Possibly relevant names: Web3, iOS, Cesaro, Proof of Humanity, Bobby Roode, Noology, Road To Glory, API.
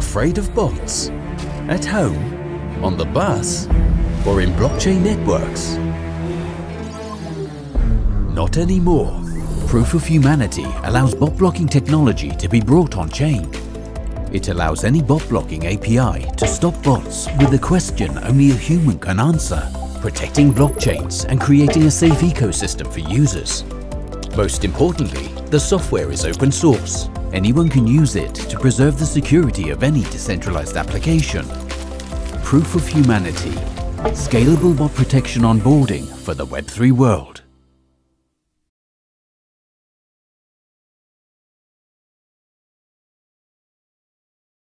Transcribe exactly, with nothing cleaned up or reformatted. afraid of bots? At home, on the bus, or in blockchain networks? Not anymore. Proof of Humanity allows bot blocking technology to be brought on chain. It allows any bot blocking A P I to stop bots with a question only a human can answer, protecting blockchains and creating a safe ecosystem for users. Most importantly, the software is open source. Anyone can use it to preserve the security of any decentralized application. Proof of Humanity. Scalable bot protection onboarding for the Web three world.